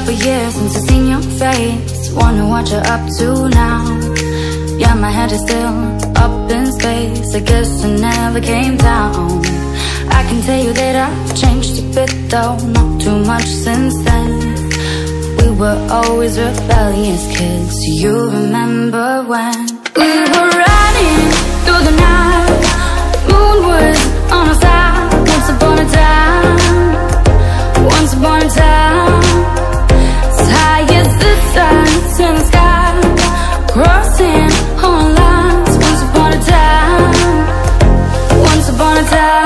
couple years since I've seen your face. Wonder what you're up to now. Yeah, my head is still up in space. I guess I never came down. I can tell you that I've changed a bit though, not too much since then. We were always rebellious kids. Do you remember when we were riding through the night? Moon was on our side. Once upon a time, once upon a time, as high as the sun in the sky, crossing all lines. Once upon a time, once upon a time.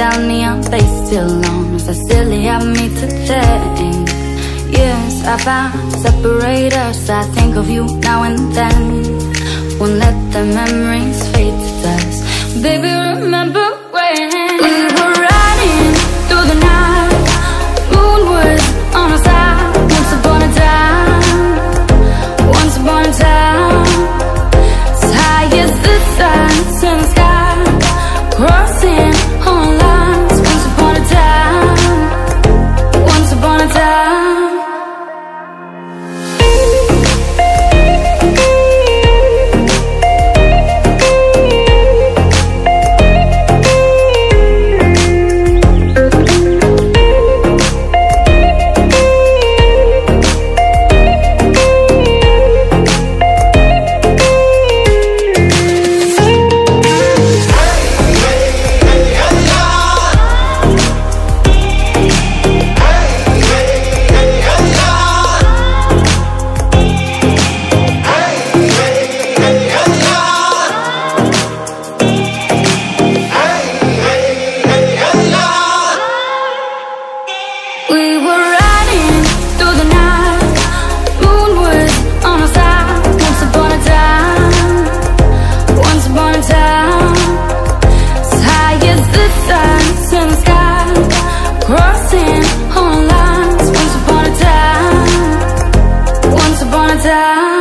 Tell me, are they still on? Is that silly of me to think? Yes, I found separators. I think of you now and then. Won't let the memories fade to dust. Baby, remember when we were riding through the night? Moon was on our side. Once upon a time, once upon a time, as high as the sun's in the sky, crossing all lines. Once upon a time, once upon a time. Crossing all lines. Once upon a time, once upon a time.